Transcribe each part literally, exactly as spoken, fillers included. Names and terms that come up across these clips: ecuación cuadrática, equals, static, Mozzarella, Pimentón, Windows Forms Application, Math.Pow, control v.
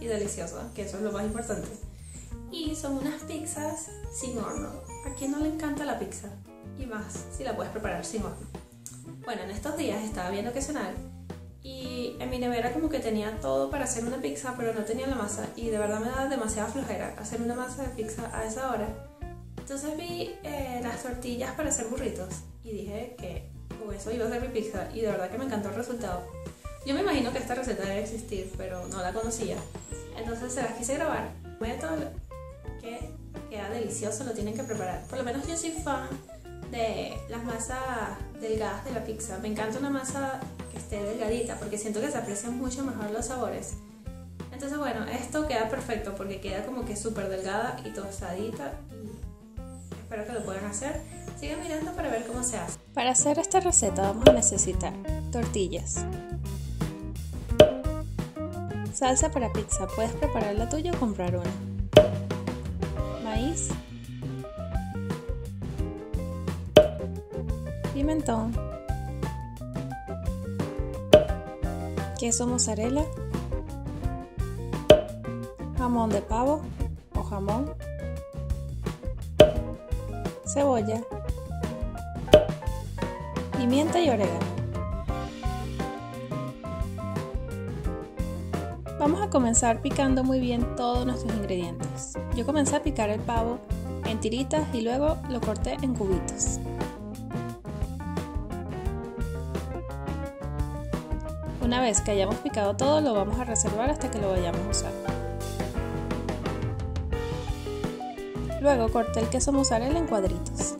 y deliciosa, que eso es lo más importante. Y son unas pizzas sin horno. ¿A quién no le encanta la pizza? Y más si la puedes preparar sin horno. Bueno, en estos días estaba viendo qué cenar y en mi nevera como que tenía todo para hacer una pizza, pero no tenía la masa y de verdad me daba demasiada flojera hacer una masa de pizza a esa hora. Entonces vi eh, las tortillas para hacer burritos y dije que con eso iba a hacer mi pizza y de verdad que me encantó el resultado. Yo me imagino que esta receta debe existir, pero no la conocía, entonces se las quise grabar. Método que queda delicioso, lo tienen que preparar. Por lo menos yo soy fan de las masas delgadas de la pizza. Me encanta una masa que esté delgadita porque siento que se aprecian mucho mejor los sabores. Entonces bueno, esto queda perfecto porque queda como que súper delgada y tostadita. Espero que lo puedan hacer. Sigan mirando para ver cómo se hace. Para hacer esta receta vamos a necesitar tortillas, salsa para pizza, puedes preparar la tuya o comprar una, maíz, pimentón, queso mozzarella, jamón de pavo o jamón, cebolla, pimienta y orégano. Vamos a comenzar picando muy bien todos nuestros ingredientes. Yo comencé a picar el pavo en tiritas y luego lo corté en cubitos. Una vez que hayamos picado todo, lo vamos a reservar hasta que lo vayamos a usar. Luego corté el queso mozzarella en cuadritos.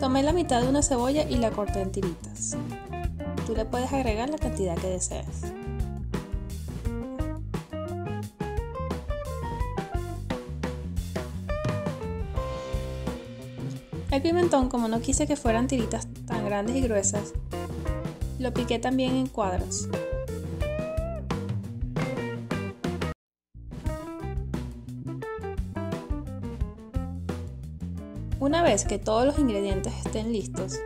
Tomé la mitad de una cebolla y la corté en tiritas. Tú le puedes agregar la cantidad que desees. El pimentón, como no quise que fueran tiritas tan grandes y gruesas, lo piqué también en cuadros. Una vez que todos los ingredientes estén listos,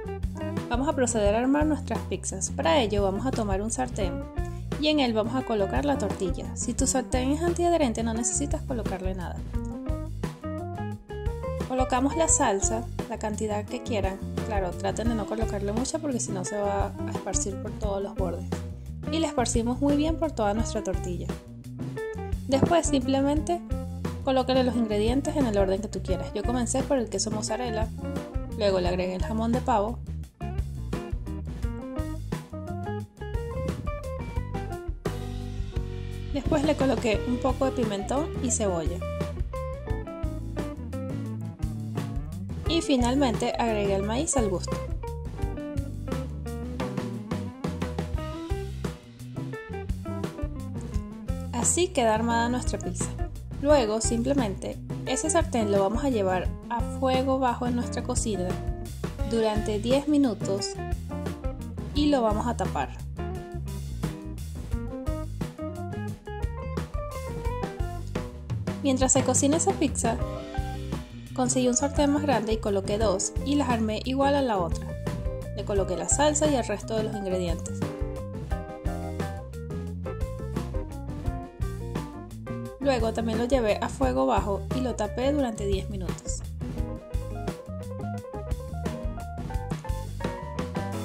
vamos a proceder a armar nuestras pizzas. Para ello vamos a tomar un sartén y en él vamos a colocar la tortilla. Si tu sartén es antiadherente no necesitas colocarle nada. Colocamos la salsa, la cantidad que quieran. Claro, traten de no colocarle mucha porque si no se va a esparcir por todos los bordes. Y la esparcimos muy bien por toda nuestra tortilla. Después simplemente colócale los ingredientes en el orden que tú quieras. Yo comencé por el queso mozzarella, luego le agregué el jamón de pavo, después le coloqué un poco de pimentón y cebolla y finalmente agregué el maíz al gusto. Así queda armada nuestra pizza. Luego simplemente ese sartén lo vamos a llevar a fuego bajo en nuestra cocina durante diez minutos y lo vamos a tapar. Mientras se cocina esa pizza, conseguí un sartén más grande y coloqué dos y las armé igual a la otra. Le coloqué la salsa y el resto de los ingredientes. Luego también lo llevé a fuego bajo y lo tapé durante diez minutos.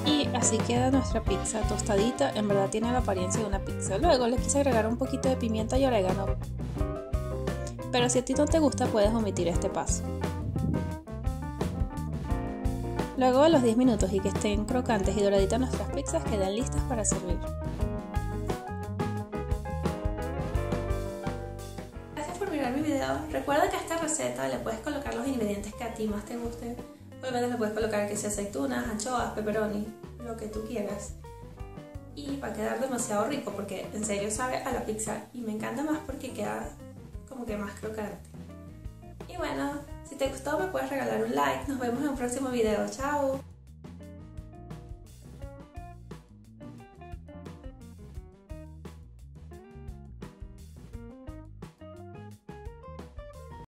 Y así queda nuestra pizza tostadita, en verdad tiene la apariencia de una pizza. Luego le quise agregar un poquito de pimienta y orégano, pero si a ti no te gusta puedes omitir este paso. Luego de los diez minutos y que estén crocantes y doraditas nuestras pizzas quedan listas para servir. Mi video. Recuerda que a esta receta le puedes colocar los ingredientes que a ti más te gusten. Por lo menos le puedes colocar que sea aceitunas, anchoas, pepperoni, lo que tú quieras. Y va a quedar demasiado rico porque en serio sabe a la pizza y me encanta más porque queda como que más crocante. Y bueno, si te gustó me puedes regalar un like. Nos vemos en un próximo video. Chao.